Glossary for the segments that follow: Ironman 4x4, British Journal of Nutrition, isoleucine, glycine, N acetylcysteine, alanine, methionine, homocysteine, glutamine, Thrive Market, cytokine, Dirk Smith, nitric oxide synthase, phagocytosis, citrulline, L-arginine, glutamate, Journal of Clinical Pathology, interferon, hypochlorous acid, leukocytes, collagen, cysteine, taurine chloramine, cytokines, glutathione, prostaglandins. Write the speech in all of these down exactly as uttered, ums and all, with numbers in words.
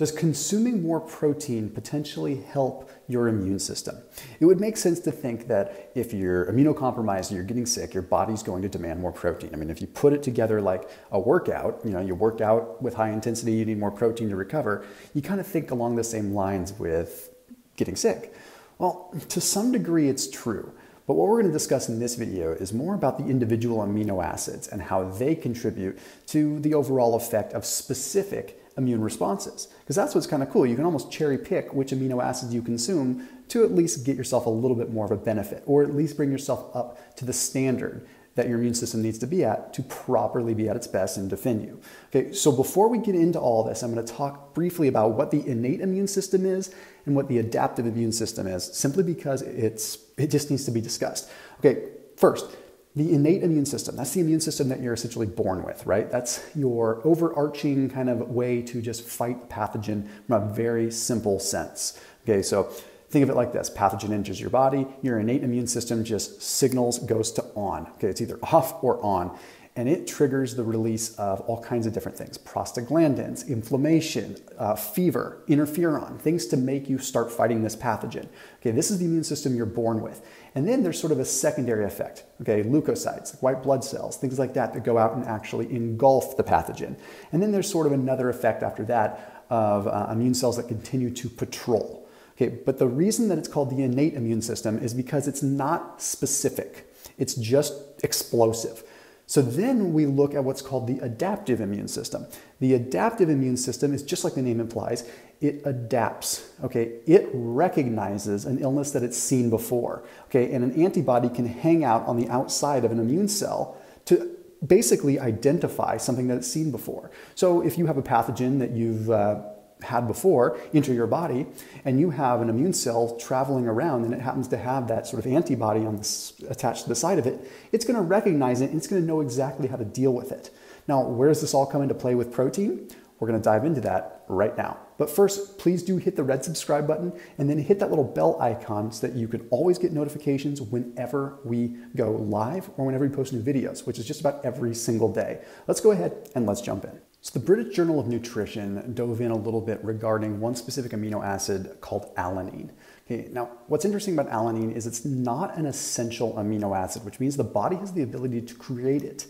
Does consuming more protein potentially help your immune system? It would make sense to think that if you're immunocompromised and you're getting sick, your body's going to demand more protein. I mean, if you put it together like a workout, you know, you work out with high intensity, you need more protein to recover, you kind of think along the same lines with getting sick. Well, to some degree it's true. But what we're going to discuss in this video is more about the individual amino acids and how they contribute to the overall effect of specific immune responses. Because that's what's kind of cool. You can almost cherry pick which amino acids you consume to at least get yourself a little bit more of a benefit, or at least bring yourself up to the standard that your immune system needs to be at to properly be at its best and defend you. Okay, so before we get into all this, I'm going to talk briefly about what the innate immune system is and what the adaptive immune system is, simply because it's it just needs to be discussed. Okay, first, the innate immune system. That's the immune system that you're essentially born with, right? That's your overarching kind of way to just fight pathogen from a very simple sense. Okay, so think of it like this. Pathogen enters your body, your innate immune system just signals, goes to on. Okay, it's either off or on, and it triggers the release of all kinds of different things. Prostaglandins, inflammation, uh, fever, interferon, things to make you start fighting this pathogen. Okay, this is the immune system you're born with. And then there's sort of a secondary effect. Okay, leukocytes, like white blood cells, things like that that go out and actually engulf the pathogen. And then there's sort of another effect after that of uh, immune cells that continue to patrol. Okay, but the reason that it's called the innate immune system is because it's not specific. It's just explosive. So then we look at what's called the adaptive immune system. The adaptive immune system is just like the name implies. It adapts. Okay, it recognizes an illness that it's seen before. Okay, and an antibody can hang out on the outside of an immune cell to basically identify something that it's seen before. So if you have a pathogen that you've uh, had before into your body, and you have an immune cell traveling around, and it happens to have that sort of antibody on the, attached to the side of it, it's going to recognize it, and it's going to know exactly how to deal with it. Now, where does this all come into play with protein? We're going to dive into that right now. But first, please do hit the red subscribe button, and then hit that little bell icon so that you can always get notifications whenever we go live or whenever we post new videos, which is just about every single day. Let's go ahead and let's jump in. So the British Journal of Nutrition dove in a little bit regarding one specific amino acid called alanine. Okay, now, what's interesting about alanine is it's not an essential amino acid, which means the body has the ability to create it.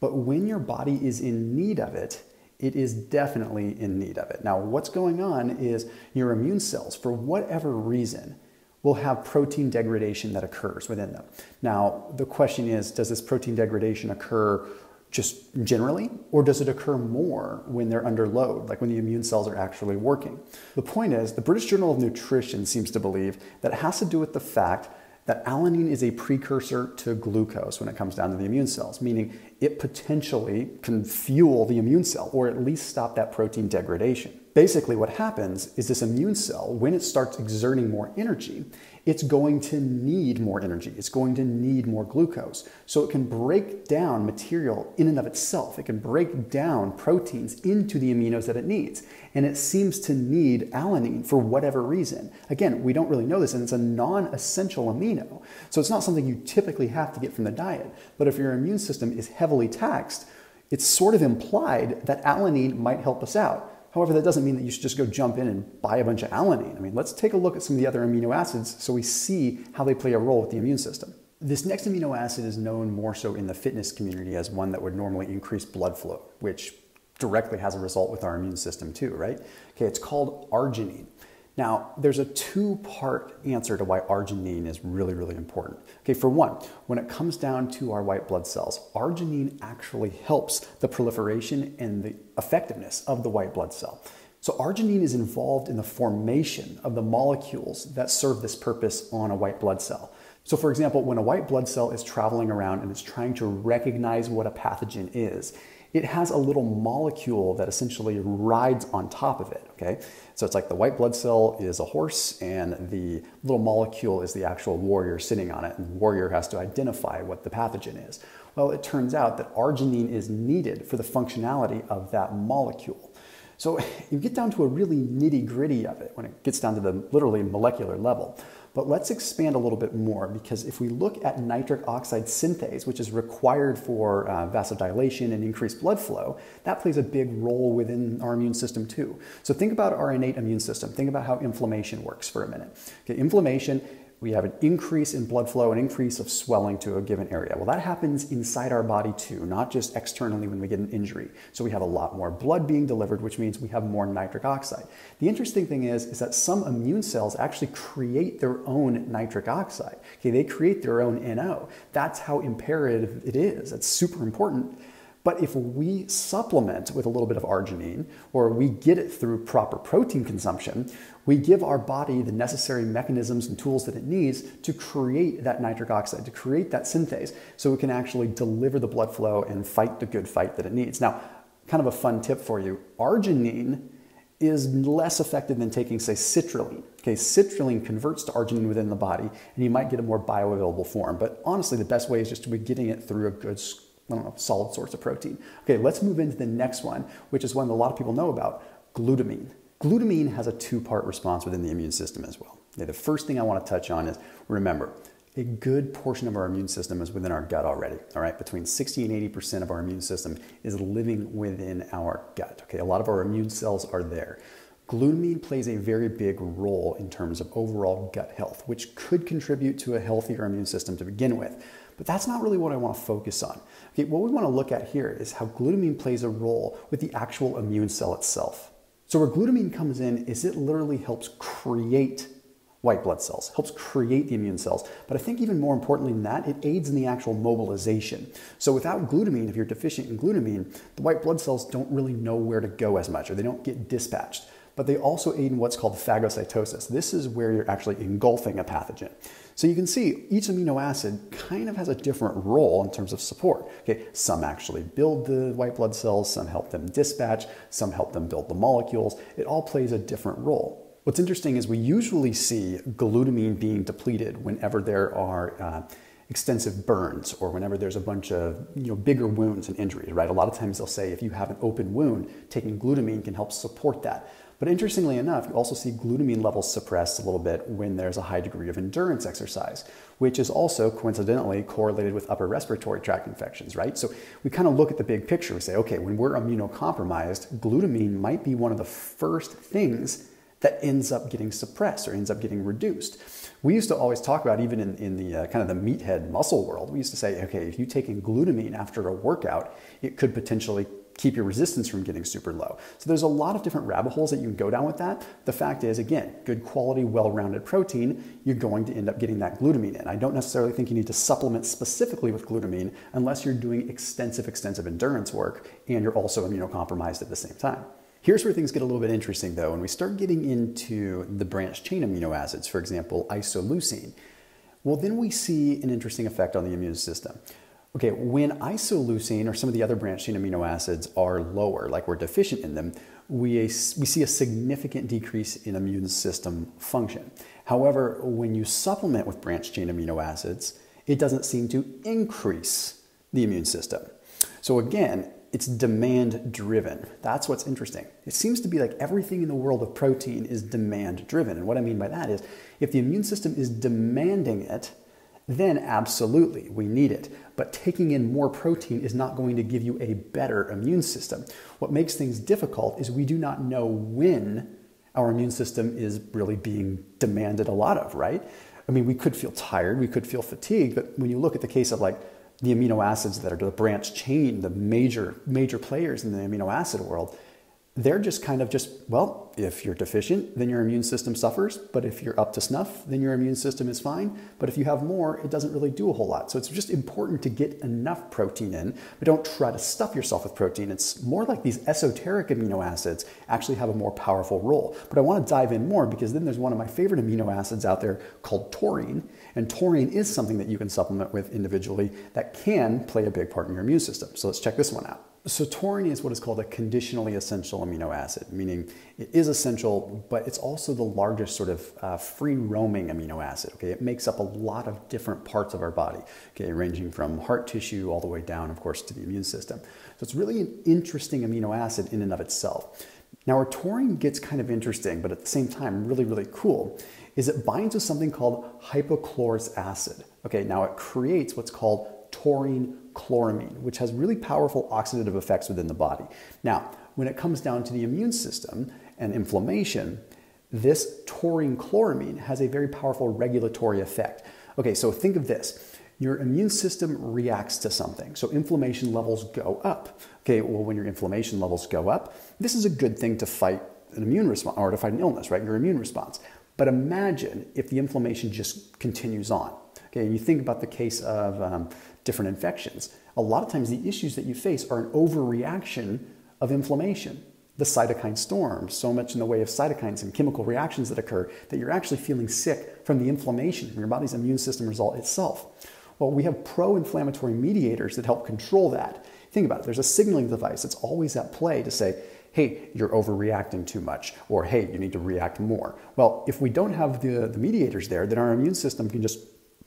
But when your body is in need of it, it is definitely in need of it. Now, what's going on is your immune cells, for whatever reason, will have protein degradation that occurs within them. Now, the question is, does this protein degradation occur just generally, or does it occur more when they're under load, like when the immune cells are actually working? The point is, the British Journal of Nutrition seems to believe that it has to do with the fact that alanine is a precursor to glucose when it comes down to the immune cells, meaning it potentially can fuel the immune cell, or at least stop that protein degradation. Basically what happens is this immune cell, when it starts exerting more energy, it's going to need more energy. It's going to need more glucose. So it can break down material in and of itself. It can break down proteins into the aminos that it needs. And it seems to need alanine for whatever reason. Again, we don't really know this, and it's a non-essential amino. So it's not something you typically have to get from the diet. But if your immune system is heavily taxed, it's sort of implied that alanine might help us out. However, that doesn't mean that you should just go jump in and buy a bunch of alanine. I mean, let's take a look at some of the other amino acids so we see how they play a role with the immune system. This next amino acid is known more so in the fitness community as one that would normally increase blood flow, which directly has a result with our immune system too, right? Okay, it's called arginine. Now, there's a two-part answer to why arginine is really, really important. Okay, for one, when it comes down to our white blood cells, arginine actually helps the proliferation and the effectiveness of the white blood cell. So arginine is involved in the formation of the molecules that serve this purpose on a white blood cell. So for example, when a white blood cell is traveling around and it's trying to recognize what a pathogen is, it has a little molecule that essentially rides on top of it, okay? So it's like the white blood cell is a horse and the little molecule is the actual warrior sitting on it, and the warrior has to identify what the pathogen is. Well, it turns out that arginine is needed for the functionality of that molecule. So you get down to a really nitty-gritty of it when it gets down to the literally molecular level. But let's expand a little bit more, because if we look at nitric oxide synthase, which is required for uh, vasodilation and increased blood flow, that plays a big role within our immune system too. So think about our innate immune system. Think about how inflammation works for a minute. Okay, inflammation, we have an increase in blood flow, an increase of swelling to a given area. Well, that happens inside our body too, not just externally when we get an injury. So we have a lot more blood being delivered, which means we have more nitric oxide. The interesting thing is, is that some immune cells actually create their own nitric oxide. Okay, they create their own N O. That's how imperative it is. It's super important. But if we supplement with a little bit of arginine, or we get it through proper protein consumption, we give our body the necessary mechanisms and tools that it needs to create that nitric oxide, to create that synthase, so it can actually deliver the blood flow and fight the good fight that it needs. Now, kind of a fun tip for you, arginine is less effective than taking, say, citrulline. Okay, citrulline converts to arginine within the body, and you might get a more bioavailable form. But honestly, the best way is just to be getting it through a good I don't know, solid source of protein. Okay, let's move into the next one, which is one that a lot of people know about, glutamine. Glutamine has a two-part response within the immune system as well. Okay, the first thing I want to touch on is, remember, a good portion of our immune system is within our gut already, all right? Between sixty and eighty percent of our immune system is living within our gut, okay? A lot of our immune cells are there. Glutamine plays a very big role in terms of overall gut health, which could contribute to a healthier immune system to begin with. But that's not really what I want to focus on. Okay, what we want to look at here is how glutamine plays a role with the actual immune cell itself. So where glutamine comes in is it literally helps create white blood cells, helps create the immune cells. But I think even more importantly than that, it aids in the actual mobilization. So without glutamine, if you're deficient in glutamine, the white blood cells don't really know where to go as much, or they don't get dispatched. But they also aid in what's called phagocytosis. This is where you're actually engulfing a pathogen. So you can see each amino acid kind of has a different role in terms of support. Okay, some actually build the white blood cells, some help them dispatch, some help them build the molecules. It all plays a different role. What's interesting is we usually see glutamine being depleted whenever there are uh, extensive burns, or whenever there's a bunch of you know bigger wounds and injuries, right? A lot of times they'll say if you have an open wound, taking glutamine can help support that. But interestingly enough, you also see glutamine levels suppressed a little bit when there's a high degree of endurance exercise, which is also coincidentally correlated with upper respiratory tract infections, right? So we kind of look at the big picture. We say, okay, when we're immunocompromised, glutamine might be one of the first things that ends up getting suppressed or ends up getting reduced. We used to always talk about, even in, in the uh, kind of the meathead muscle world, we used to say, okay, if you take in glutamine after a workout, it could potentially keep your resistance from getting super low. So there's a lot of different rabbit holes that you can go down with that. The fact is, again, good quality, well-rounded protein, you're going to end up getting that glutamine in. I don't necessarily think you need to supplement specifically with glutamine unless you're doing extensive, extensive endurance work and you're also immunocompromised at the same time. Here's where things get a little bit interesting though, when we start getting into the branched chain amino acids, for example, isoleucine. Well, then we see an interesting effect on the immune system. Okay, when isoleucine or some of the other branched chain amino acids are lower, like we're deficient in them, we, we see a significant decrease in immune system function. However, when you supplement with branched chain amino acids, it doesn't seem to increase the immune system. So again, it's demand driven. That's what's interesting. It seems to be like everything in the world of protein is demand driven. And what I mean by that is if the immune system is demanding it, then absolutely we need it. But taking in more protein is not going to give you a better immune system. What makes things difficult is we do not know when our immune system is really being demanded a lot of, right? I mean, we could feel tired, we could feel fatigued, but when you look at the case of like the amino acids that are the branched chain, the major, major players in the amino acid world, they're just kind of just, well, if you're deficient, then your immune system suffers. But if you're up to snuff, then your immune system is fine. But if you have more, it doesn't really do a whole lot. So it's just important to get enough protein in, but don't try to stuff yourself with protein. It's more like these esoteric amino acids actually have a more powerful role. But I want to dive in more, because then there's one of my favorite amino acids out there called taurine. And taurine is something that you can supplement with individually that can play a big part in your immune system. So let's check this one out. So taurine is what is called a conditionally essential amino acid, meaning it is essential, but it's also the largest sort of uh, free-roaming amino acid. Okay, it makes up a lot of different parts of our body, okay, ranging from heart tissue all the way down, of course, to the immune system. So it's really an interesting amino acid in and of itself. Now, where taurine gets kind of interesting, but at the same time really, really cool, is it binds with something called hypochlorous acid. Okay, now it creates what's called taurine chloramine, which has really powerful oxidative effects within the body. Now, when it comes down to the immune system and inflammation, this taurine chloramine has a very powerful regulatory effect. Okay, so think of this. Your immune system reacts to something, so inflammation levels go up. Okay, well, when your inflammation levels go up, this is a good thing to fight an immune response, or to fight an illness, right? Your immune response. But imagine if the inflammation just continues on. Okay, and you think about the case of um, different infections. A lot of times the issues that you face are an overreaction of inflammation. The cytokine storm, so much in the way of cytokines and chemical reactions that occur that you're actually feeling sick from the inflammation, from your body's immune system result itself. Well, we have pro-inflammatory mediators that help control that. Think about it. There's a signaling device that's always at play to say, hey, you're overreacting too much, or hey, you need to react more. Well, if we don't have the, the mediators there, then our immune system can just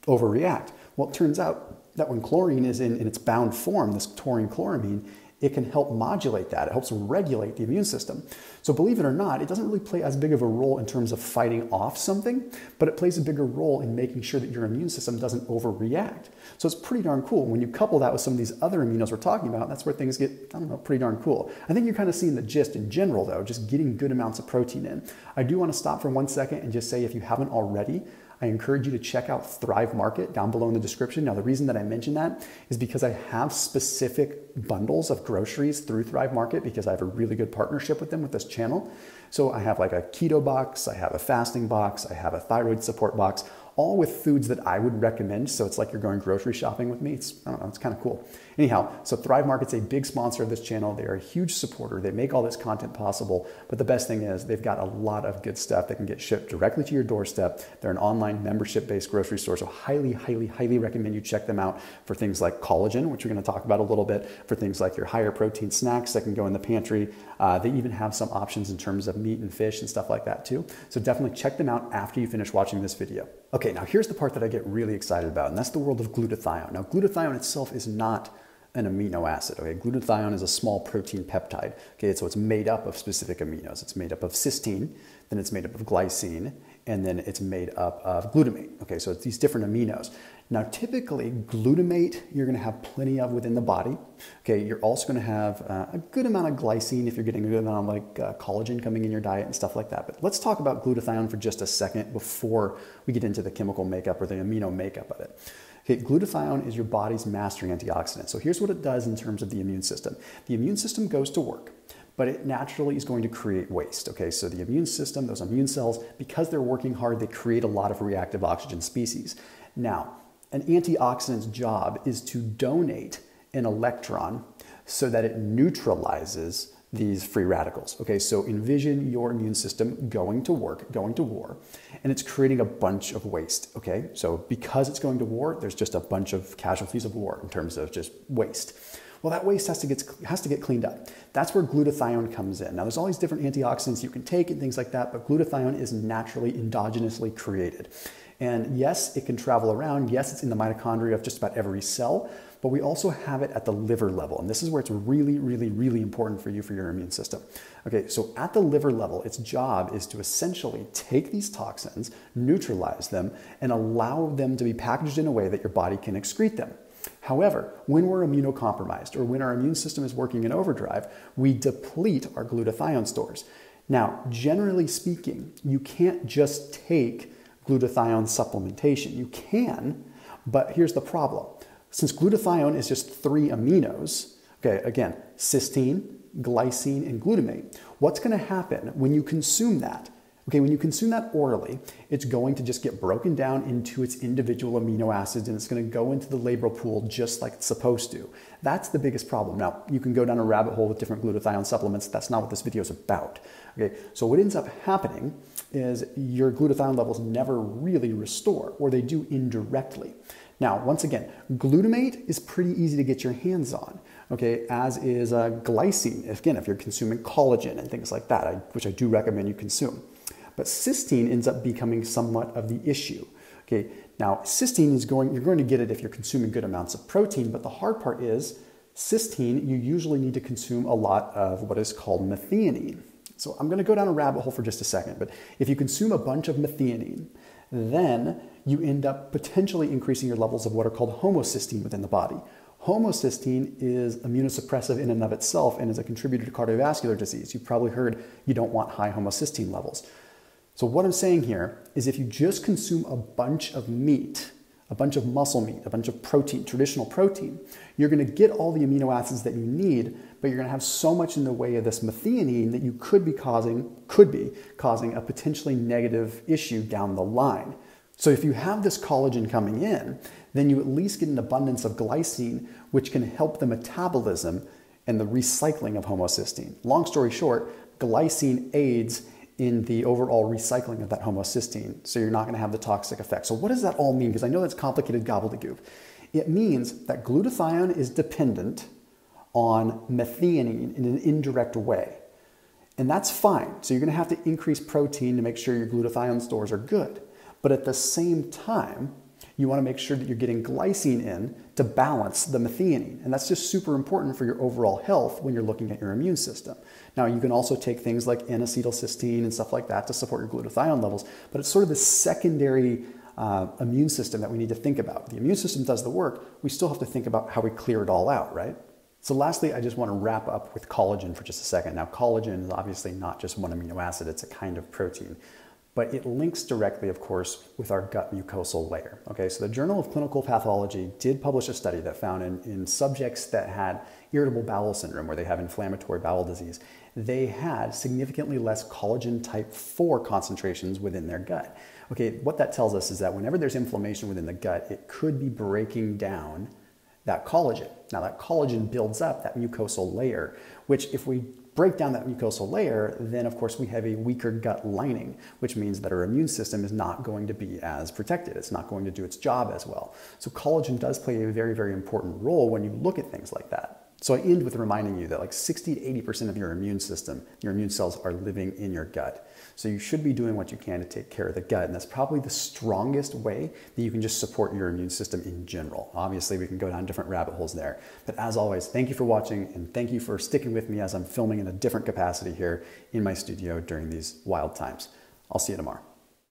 overreact. Well, it turns out that when chlorine is in, in its bound form, this taurine chloramine, it can help modulate that. It helps regulate the immune system. So believe it or not, it doesn't really play as big of a role in terms of fighting off something, but it plays a bigger role in making sure that your immune system doesn't overreact. So it's pretty darn cool. When you couple that with some of these other aminos we're talking about, that's where things get, I don't know, pretty darn cool. I think you're kind of seeing the gist in general though, just getting good amounts of protein in. I do want to stop for one second and just say, if you haven't already, I encourage you to check out Thrive Market down below in the description. Now, the reason that I mention that is because I have specific bundles of groceries through Thrive Market because I have a really good partnership with them with this channel. So I have like a keto box, I have a fasting box, I have a thyroid support box, all with foods that I would recommend. So it's like you're going grocery shopping with me. It's, I don't know, it's kind of cool. Anyhow, so Thrive Market's a big sponsor of this channel. They're a huge supporter. They make all this content possible. But the best thing is they've got a lot of good stuff that can get shipped directly to your doorstep. They're an online membership-based grocery store. So highly, highly, highly recommend you check them out for things like collagen, which we're going to talk about a little bit, for things like your higher protein snacks that can go in the pantry. Uh, they even have some options in terms of meat and fish and stuff like that too. So definitely check them out after you finish watching this video. Okay. Okay, now here's the part that I get really excited about, and that's the world of glutathione. Now, glutathione itself is not an amino acid, okay? Glutathione is a small protein peptide, okay? So it's made up of specific aminos. It's made up of cysteine, then it's made up of glycine, and then it's made up of glutamate, okay? So it's these different aminos. Now, typically, glutamate you're gonna have plenty of within the body, okay? You're also gonna have uh, a good amount of glycine if you're getting a good amount of like uh, collagen coming in your diet and stuff like that. But let's talk about glutathione for just a second before we get into the chemical makeup or the amino makeup of it. Okay, glutathione is your body's master antioxidant. So here's what it does in terms of the immune system. The immune system goes to work, but it naturally is going to create waste, okay? So the immune system, those immune cells, because they're working hard, they create a lot of reactive oxygen species. Now, an antioxidant's job is to donate an electron so that it neutralizes these free radicals, okay? So envision your immune system going to work, going to war, and it's creating a bunch of waste, okay? So because it's going to war, there's just a bunch of casualties of war in terms of just waste. Well, that waste has to get, has to get cleaned up. That's where glutathione comes in. Now, there's all these different antioxidants you can take and things like that, but glutathione is naturally, endogenously created. And yes, it can travel around. Yes, it's in the mitochondria of just about every cell, but we also have it at the liver level. And this is where it's really, really, really important for you, for your immune system. Okay, so at the liver level, its job is to essentially take these toxins, neutralize them, and allow them to be packaged in a way that your body can excrete them. However, when we're immunocompromised or when our immune system is working in overdrive, we deplete our glutathione stores. Now, generally speaking, you can't just take glutathione supplementation. You can, but here's the problem. Since glutathione is just three aminos, okay, again, cysteine, glycine, and glutamate, what's gonna happen when you consume that? Okay, when you consume that orally, it's going to just get broken down into its individual amino acids, and it's going to go into the labile pool just like it's supposed to. That's the biggest problem. Now, you can go down a rabbit hole with different glutathione supplements. That's not what this video is about. Okay, so what ends up happening is your glutathione levels never really restore, or they do indirectly. Now, once again, glutamate is pretty easy to get your hands on, okay, as is uh, glycine, again, if you're consuming collagen and things like that, I, which I do recommend you consume. But cysteine ends up becoming somewhat of the issue. Okay, now cysteine is going, you're going to get it if you're consuming good amounts of protein, but the hard part is cysteine, you usually need to consume a lot of what is called methionine. So I'm going to go down a rabbit hole for just a second, but if you consume a bunch of methionine, then you end up potentially increasing your levels of what are called homocysteine within the body. Homocysteine is immunosuppressive in and of itself and is a contributor to cardiovascular disease. You've probably heard you don't want high homocysteine levels. So what I'm saying here is if you just consume a bunch of meat, a bunch of muscle meat, a bunch of protein, traditional protein, you're going to get all the amino acids that you need, but you're going to have so much in the way of this methionine that you could be causing, could be causing a potentially negative issue down the line. So if you have this collagen coming in, then you at least get an abundance of glycine, which can help the metabolism and the recycling of homocysteine. Long story short, glycine aids in the overall recycling of that homocysteine, so you're not going to have the toxic effect. So what does that all mean? Because I know that's complicated gobbledygook. It means that glutathione is dependent on methionine in an indirect way, and that's fine. So you're going to have to increase protein to make sure your glutathione stores are good, but at the same time, you want to make sure that you're getting glycine in to balance the methionine. And that's just super important for your overall health when you're looking at your immune system. Now, you can also take things like N acetylcysteine and stuff like that to support your glutathione levels, but it's sort of the secondary uh, immune system that we need to think about. The immune system does the work. We still have to think about how we clear it all out, right? So lastly, I just want to wrap up with collagen for just a second. Now, collagen is obviously not just one amino acid. It's a kind of protein. But it links directly, of course, with our gut mucosal layer. Okay, so the Journal of Clinical Pathology did publish a study that found in, in subjects that had irritable bowel syndrome, where they have inflammatory bowel disease, they had significantly less collagen type four concentrations within their gut. Okay, what that tells us is that whenever there's inflammation within the gut, it could be breaking down that collagen. Now, that collagen builds up that mucosal layer, which if we break down that mucosal layer, then of course we have a weaker gut lining, which means that our immune system is not going to be as protected. It's not going to do its job as well. So collagen does play a very, very important role when you look at things like that. So I end with reminding you that like sixty to eighty percent of your immune system, your immune cells are living in your gut. So you should be doing what you can to take care of the gut. And that's probably the strongest way that you can just support your immune system in general. Obviously, we can go down different rabbit holes there. But as always, thank you for watching and thank you for sticking with me as I'm filming in a different capacity here in my studio during these wild times. I'll see you tomorrow.